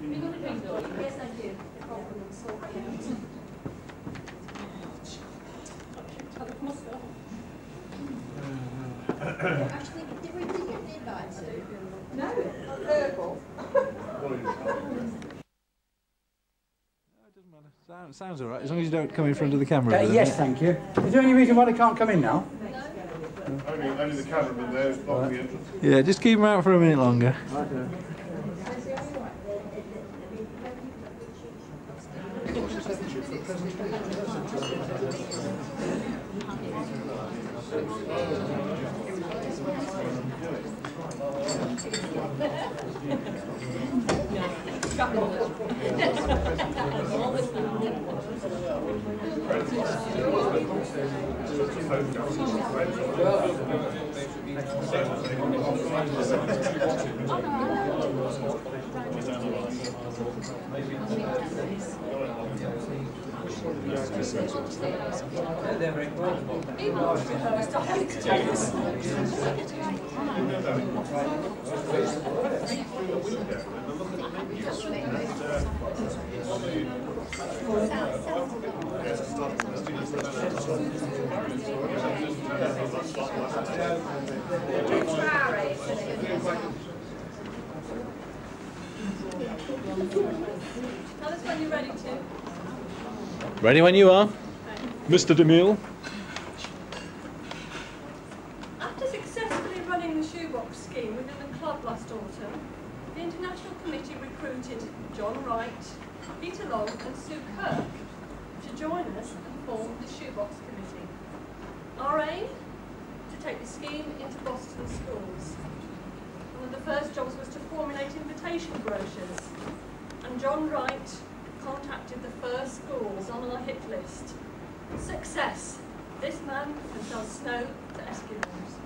You're going to drink, though? Yes, I do. The problem is so actually, did you get the invite, Sue? No, not verbal. It doesn't matter. Sounds all right, as long as you don't come in front of the camera. Yes, thank you. Is there any reason why they can't come in now? No. Only the cameraman there is blocking the entrance. Yeah, just keep them out for a minute longer. Okay. Ready when you are, Mr. DeMille. After successfully running the shoebox scheme within the club last autumn, the International Committee recruited John Wright, Peter Long and Sue Kirk to join us and form the Shoebox Committee. Our aim? To take the scheme into Boston schools. One of the first jobs was to formulate invitation brochures, and John Wright contacted the first schools on our hit list. Success. This man has done snow to Eskimos.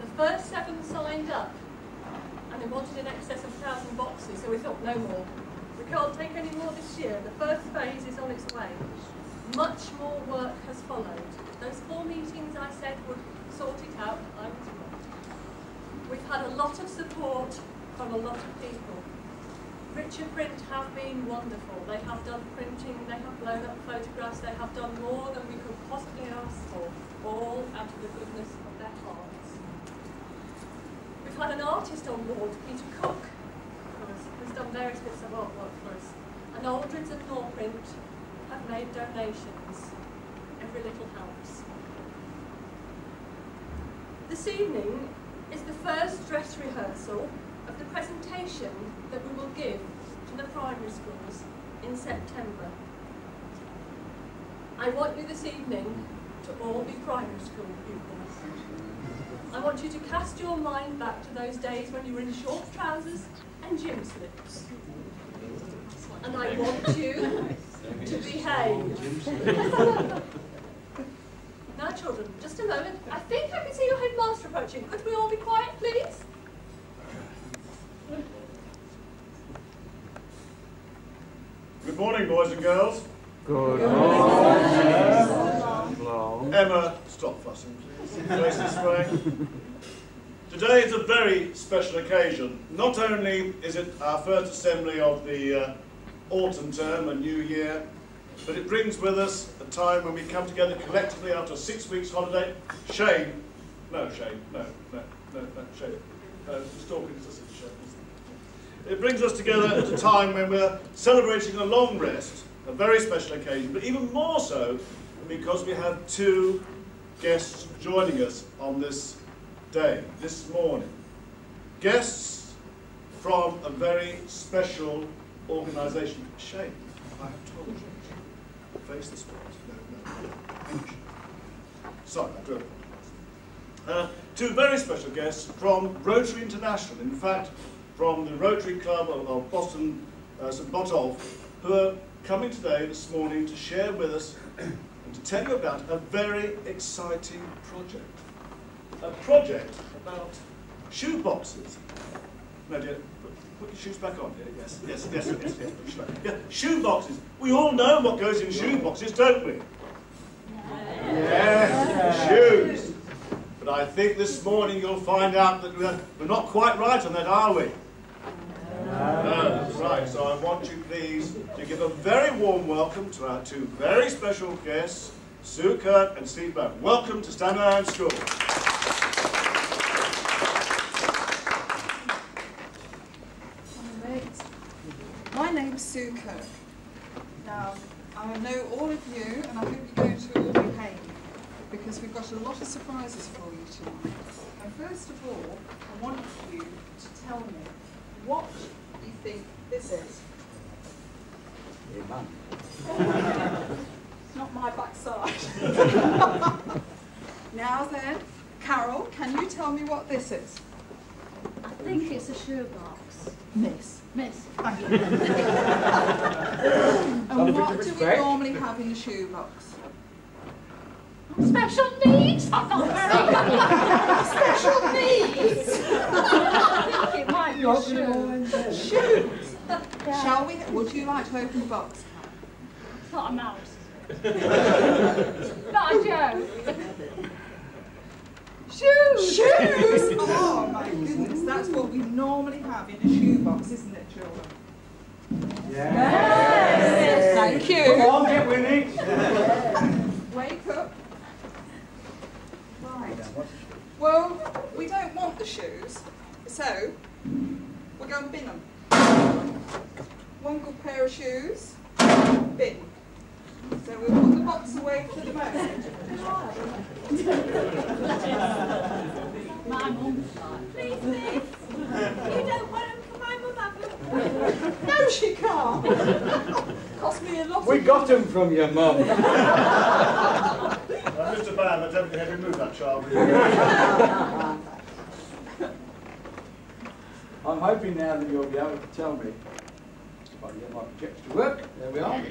The first 7 signed up, and they wanted in excess of 1,000 boxes, so we thought no more. We can't take any more this year. The first phase is on its way. Much more work has followed. Those 4 meetings I said would sort it out, I was wrong. We've had a lot of support from a lot of people. Richard Print have been wonderful. They have done printing, they have blown up photographs, they have done more than we could possibly ask for, all out of the goodness of their hearts. We've had an artist on board, Peter Cook, who's done various bits of artwork for us. And Aldridge and Norprint have made donations. Every little helps. This evening is the first dress rehearsal of the presentation that we will give to the primary schools in September. I want you this evening to all be primary school pupils. I want you to cast your mind back to those days when you were in short trousers and gym slips. And I want you to behave. Now children, just a moment. I think I can see your headmaster approaching. Could we all be quiet, please? Good morning, boys and girls. Good morning. Emma, stop fussing, please. Face this way. Today is a very special occasion. Not only is it our first assembly of the autumn term and new year, but it brings with us a time when we come together collectively after a 6 weeks holiday. Shame. No, shame. No, shame. Stalking is a shame. It brings us together at a time when we're celebrating a long rest, a very special occasion, but even more so because we have 2 guests joining us on this day, this morning. Guests from a very special organisation. Shame, I have told you. Face the spot. No. Sorry, I do apologise. 2 very special guests from Rotary International. In fact, from the Rotary Club of Boston, St. Botolph, who are coming today, this morning, to share with us and to tell you about a very exciting project. A project about shoe boxes. No, dear, put your shoes back on, dear. Yes. Shoe boxes. We all know what goes in shoe boxes, don't we? Yes, shoes. But I think this morning you'll find out that we're not quite right on that, are we? No, that's right. So I want you please to give a very warm welcome to our two very special guests, Sue Kirk and Steve Buck. Welcome to Standard Island School. All right. My name's Sue Kirk. Now, I know all of you, and I hope you go to all behave, because we've got a lot of surprises for you tonight. And first of all, I want you to tell me what you think this is. Yeah, man. It's not my backside. Now then, Carol, can you tell me what this is? I think it's a shoebox. Miss. Miss. Thank you. And what do we normally have in a shoebox? Special needs? I'm not very good. Special needs? I think it might be shoes. Shoes? Yeah. Shall we? Would you like to open the box? It's not a mouse. Not a joke. Shoes! Shoes! Oh my goodness, that's what we normally have in a shoe box, isn't it, children? Yes! Yes. Thank you! Come on, get with it! Wake up! Right. Well, we don't want the shoes, so we're going to bin them. One good pair of shoes, bin. So we'll put the box away for the moment. My mum. Please, please. You don't want them for my mum, have you? No, she can't. Cost me a lot. We got them from your mum. Mr. Bam, I don't think I've removed that child. I'm hoping now that you'll be able to tell me. If I can get my projector to work, there we are.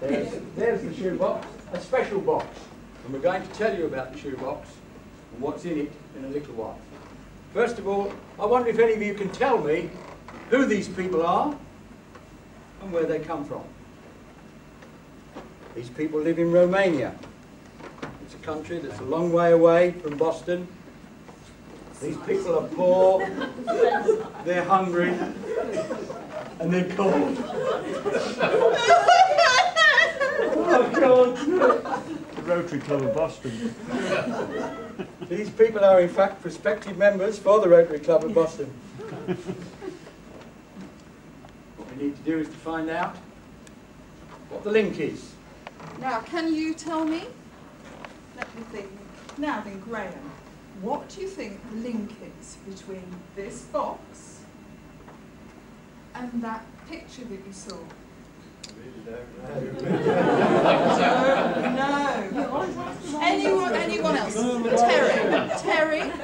There's the shoebox, a special box. And we're going to tell you about the shoebox and what's in it in a little while. First of all, I wonder if any of you can tell me who these people are and where they come from. These people live in Romania. It's a country that's a long way away from Boston. These people are poor, they're hungry, and they're cold. Oh God! The Rotary Club of Boston. These people are in fact prospective members for the Rotary Club of Boston. What we need to do is to find out what the link is. Now, can you tell me? Let me think. Now then, Graham, what do you think the link is between this box and that picture that you saw? I really don't know. No. Anyone else? Terry. None of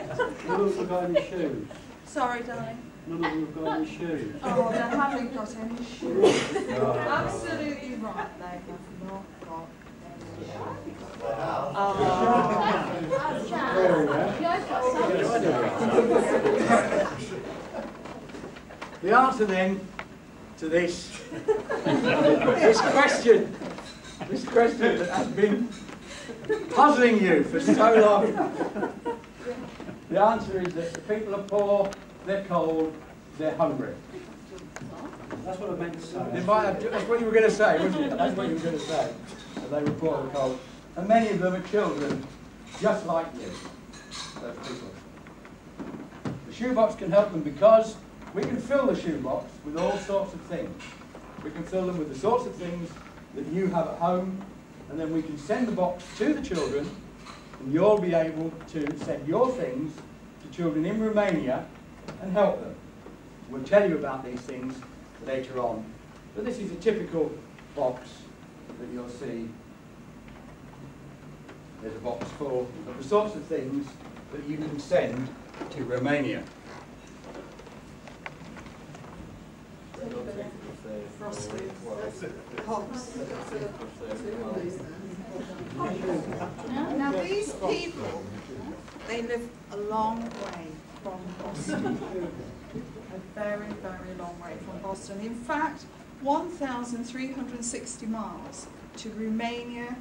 them have got any shoes. Sorry, darling. None of them have got any shoes. Oh, they haven't got any shoes. Absolutely right. They have not got any shoes. The answer then to this question that has been puzzling you for so long, the answer is that the people are poor, they're cold, they're hungry. That's what I meant to say. They might have, that's what you were going to say, wasn't it? That's what you were going to say. That they were poor and cold. And many of them are children, just like you. Those people. The shoebox can help them because we can fill the shoebox with all sorts of things. We can fill them with the sorts of things that you have at home, and then we can send the box to the children, and you'll be able to send your things to children in Romania and help them. We'll tell you about these things later on. But this is a typical box that you'll see. There's a box full of the sorts of things that you can send to Romania. Frosted hops. Now these people, they live a long way from Boston. A very, very long way from Boston. In fact, 1,360 miles to Romania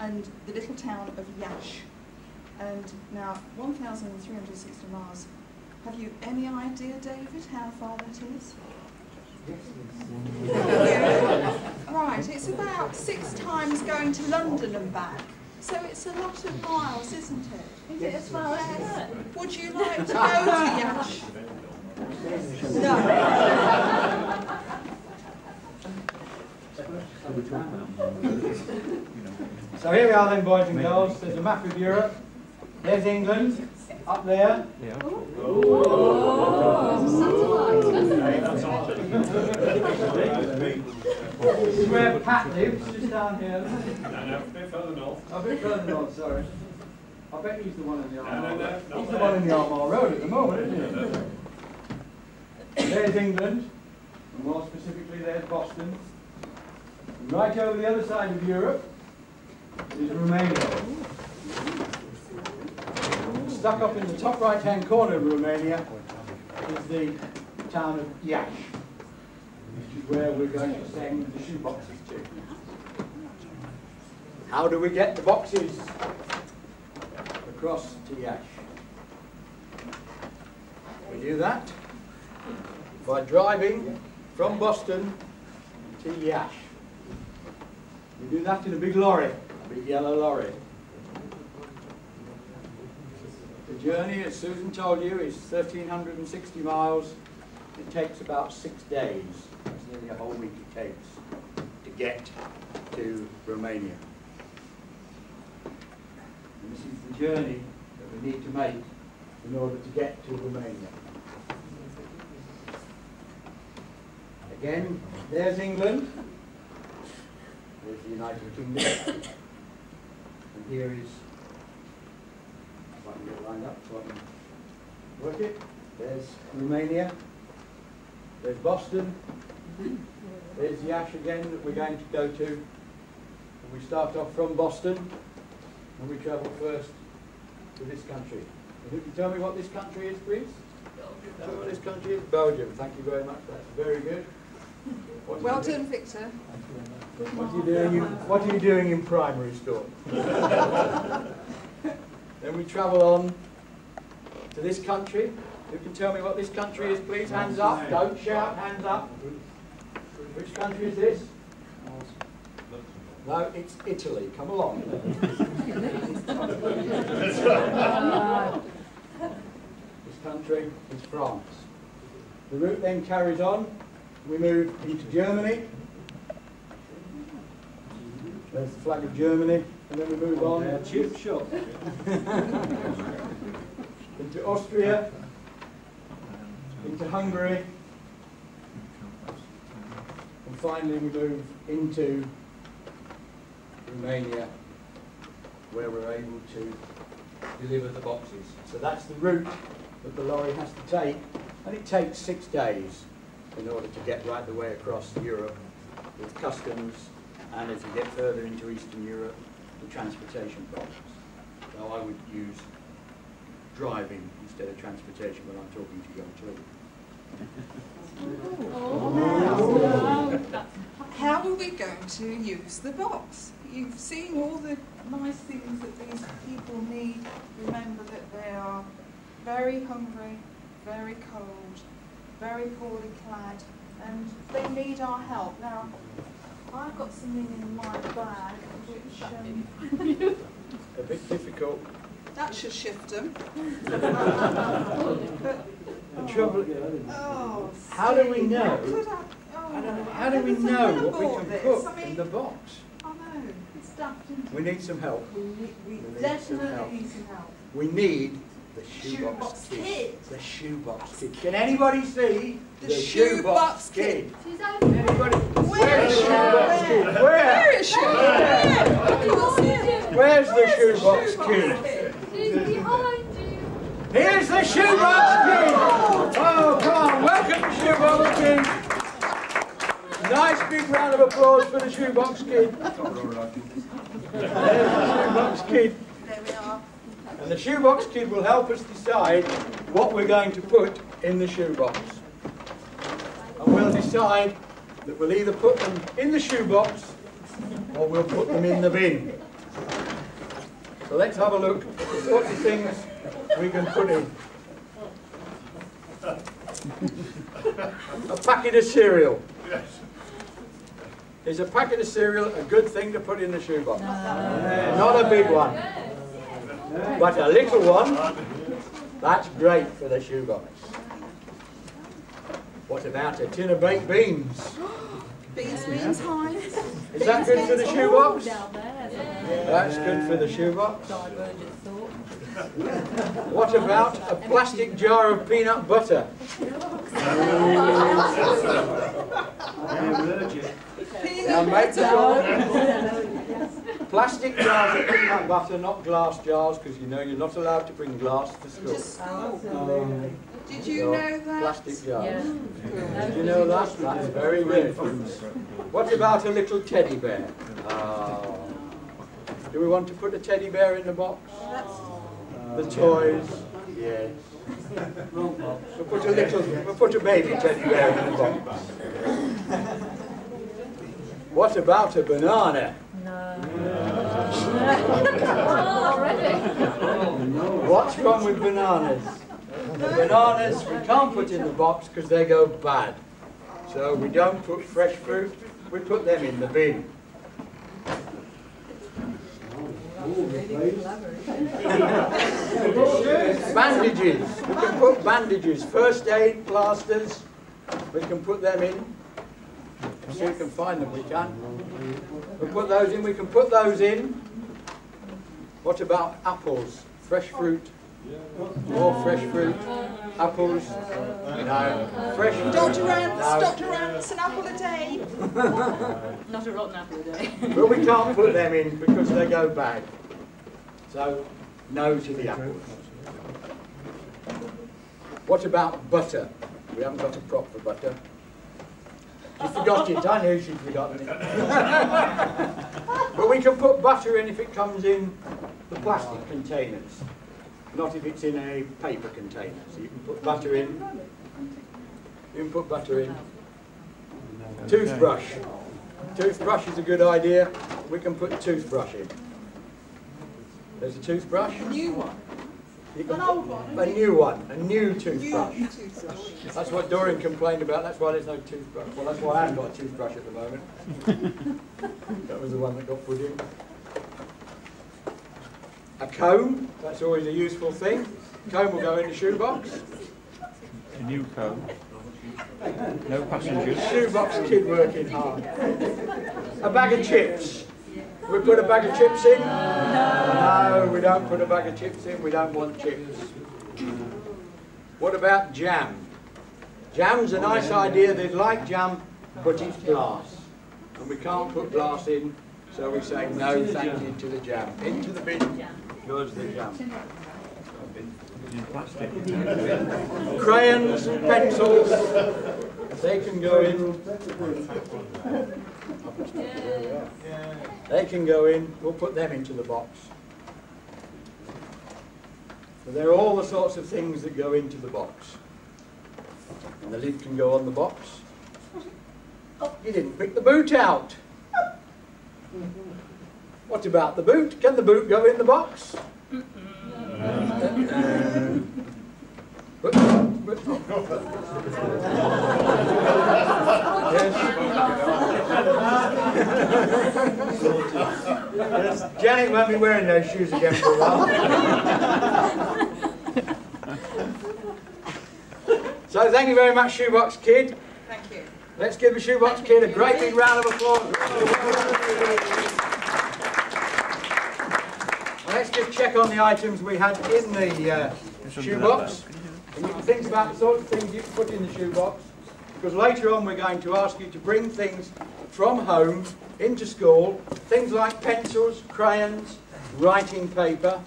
and the little town of Iași. And now, 1,360 miles. Have you any idea, David, how far that is? Yes. Right, it's about 6 times going to London and back. So it's a lot of miles, isn't it? Is it as far as? Would you like to go to Iași? No. So here we are then, boys and girls. There's a map of Europe. There's England. Up there. Yeah. That's where Pat lives, just down here. No, a bit further north. A bit further north, sorry. I bet he's the one in the Armagh. No, he's the one in the Armagh Road at the moment, isn't he? No. There's England. And more specifically, there's Boston. And right over the other side of Europe is Romania. Stuck up in the top right-hand corner of Romania is the town of Iași, which is where we're going to send the shoe boxes to. How do we get the boxes across to Iași? We do that by driving from Boston to Iași. We do that in a big lorry, a big yellow lorry. The journey, as Susan told you, is 1,360 miles. It takes about 6 days. That's nearly a whole week it takes to get to Romania. And this is the journey that we need to make in order to get to Romania. Again, there's England. There's the United Kingdom. And here is... I can get lined up so I can work it. There's Romania. There's Boston. There's Iași again that we're going to go to. And we start off from Boston and we travel first to this country. And who can tell me what this country is, please? Belgium. Tell me what this country is? Belgium. Thank you very much. That's very good. Well done, Victor. What are you doing in primary school? Then we travel on to this country. Who can tell me what this country is, please? Hands up. Don't shout. Hands up. Which country is this? No, it's Italy. Come along. This country is France. The route then carries on. We move into Germany. There's the flag of Germany. And then we move on into Austria, into Hungary, and finally we move into Romania, where we're able to deliver the boxes. So that's the route that the lorry has to take, and it takes 6 days in order to get right the way across Europe with customs, and as you get further into Eastern Europe, the transportation problems. So I would use driving instead of transportation when I'm talking to young children. Oh. How are we going to use the box? You've seen all the nice things that these people need. Remember that they are very hungry, very cold, very poorly clad, and they need our help. Now, I've got something in my bag which a bit difficult. That should shift them. The trouble is, how do we know? How do we know what we can put in the box? I know. It's daft, isn't it? We need some help. We definitely need some help. We need the shoebox kid. The shoebox kid. Can anybody see the shoebox kid? Anybody? Where is the shoebox kid? Where is she? Where's the shoebox kid? She's behind you. Here's the shoebox kid. Oh, come on! Welcome to shoebox kid. Nice big round of applause for the shoebox kid. There's the shoebox kid. There we are. And the shoebox kid will help us decide what we're going to put in the shoebox. And we'll decide that we'll either put them in the shoebox or we'll put them in the bin. So let's have a look at the sorts of things we can put in. A packet of cereal. Yes. Is a packet of cereal a good thing to put in the shoebox? No. Not a big one. But a little one, that's great for the shoebox. What about a tin of baked beans? Beans time. Is that good for the shoebox? That's good for the shoebox. What about a plastic jar of peanut butter? Now make the plastic jars of peanut butter, not glass jars, because you know you're not allowed to bring glass to school. Did you know that? Plastic jars. Yeah. Did you know that? That's very rare. What about a little teddy bear? Do we want to put a teddy bear in the box? The toys? Yes. We'll put a baby teddy bear in the box. What about a banana? No. What's wrong with bananas? The bananas we can't put in the box because they go bad. So we don't put fresh fruit, we put them in the bin. Bandages. We can put bandages, first aid, plasters, we can put them in. If we can find them, we can. We put those in, we can put those in. What about apples? Fresh fruit. More fresh fruit, apples, no, fresh fruit. Dr. Rance, an apple a day. Not a rotten apple a day. But we can't put them in because they go bad. So, no to the apples. What about butter? We haven't got a prop for butter. She forgot it, I knew she'd forgotten it. But we can put butter in if it comes in the plastic containers. Not if it's in a paper container. So you can put butter in. You can put butter in. Toothbrush. Toothbrush is a good idea. We can put toothbrush in. There's a toothbrush. A new one. An old one. A new one. A new toothbrush. That's what Doreen complained about. That's why there's no toothbrush. Well, that's why I haven't got a toothbrush at the moment. That was the one that got put in. A comb, that's always a useful thing. Comb will go in the shoebox. A new comb. No passengers. Shoebox kid working hard. A bag of chips. We put a bag of chips in? No, we don't put a bag of chips in. We don't want chips. What about jam? Jam's a nice idea. They'd like jam, but it's glass. And we can't put glass in, so we say no thank you to the jam. Into the bin. Goes the jam. Crayons and pencils, they can go in. They can go in, we'll put them into the box. So they're all the sorts of things that go into the box. And the lid can go on the box. Oh, you didn't pick the boot out. What about the boot? Can the boot go in the box? Yes. Janet won't be wearing those shoes again for a while. So thank you very much, Shoebox Kid. Thank you. Let's give the Shoebox Kid a great big round of applause. Let's just check on the items we had in the shoebox. And you can think about the sort of things you can put in the shoebox, because later on we're going to ask you to bring things from home into school, things like pencils, crayons, writing paper,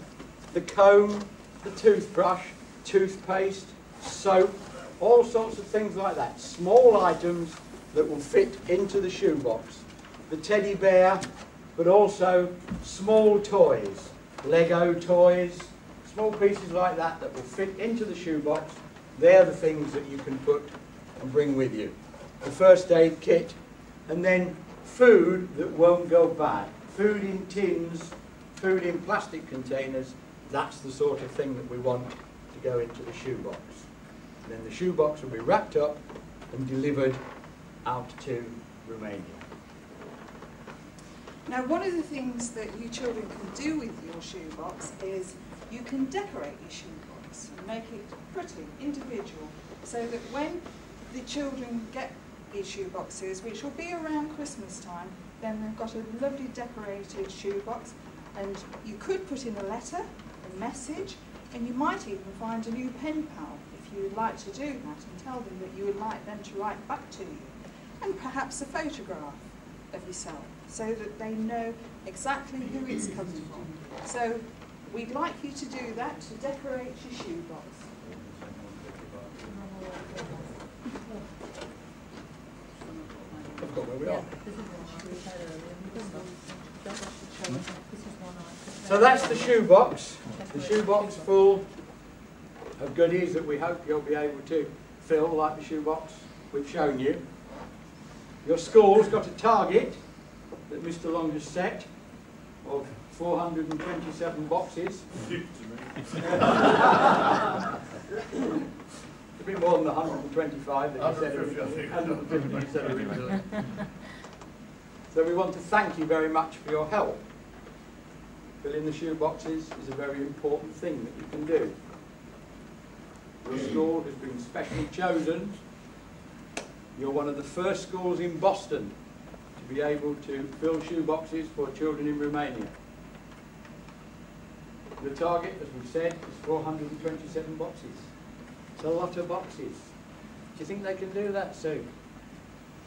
the comb, the toothbrush, toothpaste, soap, all sorts of things like that. Small items that will fit into the shoebox. The teddy bear, but also small toys. Lego toys, small pieces like that that will fit into the shoebox. They're the things that you can put and bring with you. The first aid kit, and then food that won't go bad. Food in tins food in plastic containers, that's the sort of thing that we want to go into the shoebox. And then the shoebox will be wrapped up and delivered out to Romania. Now, one of the things that you children can do with your shoebox is you can decorate your shoebox and make it pretty, individual, so that when the children get these shoeboxes, which will be around Christmas time, then they've got a lovely decorated shoebox, and you could put in a letter, a message, and you might even find a new pen pal if you would like to do that and tell them that you would like them to write back to you, and perhaps a photograph of yourself so that they know exactly who it's coming from. So we'd like you to do that, to decorate your shoebox. I've got where we are. So that's the shoebox. The shoebox full of goodies that we hope you'll be able to fill, like the shoebox we've shown you. Your school's got a target that Mr. Long has set of 427 boxes. A bit more than the 125 that you said originally. 150 you said originally. So we want to thank you very much for your help. Filling the shoeboxes is a very important thing that you can do. Your school has been specially chosen. You're one of the first schools in Boston to be able to fill shoeboxes for children in Romania. The target, as we've said, is 427 boxes. It's a lot of boxes. Do you think they can do that, Sue?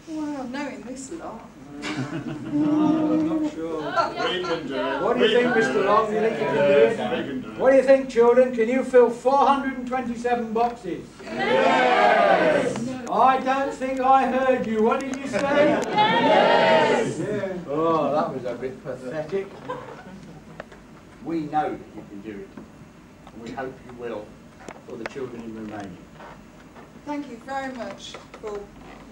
Well, knowing this lot. No, I'm not sure. We can do it. What do you think, Mr. Long? Do you think you can do it? What do you think, children? Can you fill 427 boxes? Yes! I don't think I heard you. What did you say? Yes! Yeah. Oh, that was a bit pathetic. We know that you can do it, and we hope you will for the children in Romania. Thank you very much for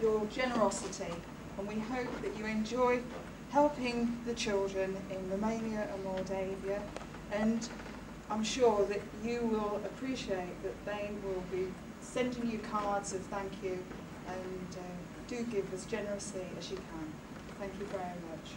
your generosity, and we hope that you enjoy helping the children in Romania and Moldavia, and I'm sure that you will appreciate that they will be sending you cards of thank you, and do give as generously as you can. Thank you very much.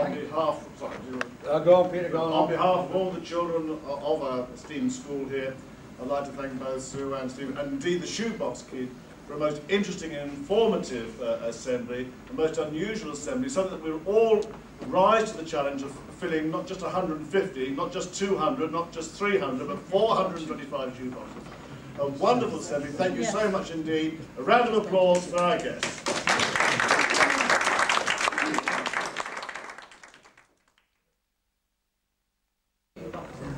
On behalf, sorry, go on, Peter, go on. On behalf of all the children of our esteemed school here, I'd like to thank both Sue and Steve, and indeed the shoebox kid, for a most interesting and informative assembly, a most unusual assembly, something that we'll all rise to the challenge of filling not just 150, not just 200, not just 300, but 425 shoeboxes. A wonderful assembly. Thank you so much indeed. A round of applause for our guests.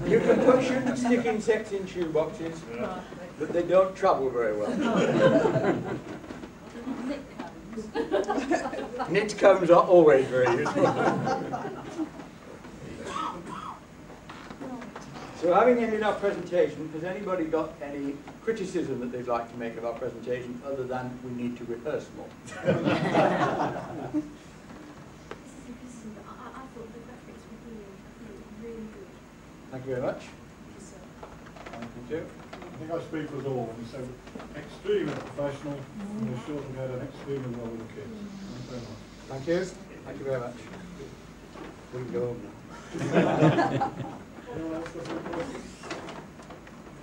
You can put stick insects in shoeboxes, yeah, but they don't travel very well. Knit combs are always very useful. So, having ended our presentation, has anybody got any criticism that they'd like to make of our presentation, other than we need to rehearse more? Thank you very much. Thank you too. I think I speak for us all when you say extremely professional, and the children had an extremely well with the kids. Thank you very much. Thank you. Thank you very much. We can go home now.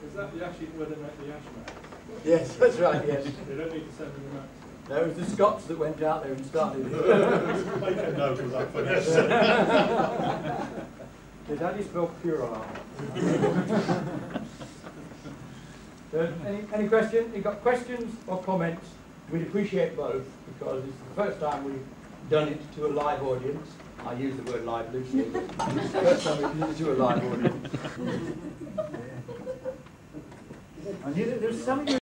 Is that the Iași where they met the Iași man? Yes, that's right, yes. They don't need to send them out. No, it was the Scots that went out there and started it. I don't know because I finished. Is how do you spell puerile? Any questions? You got questions or comments? We'd appreciate both, because it's the first time we've done it to a live audience. I use the word live loosely. It's the first time we've done it to a live audience. I knew that there was something.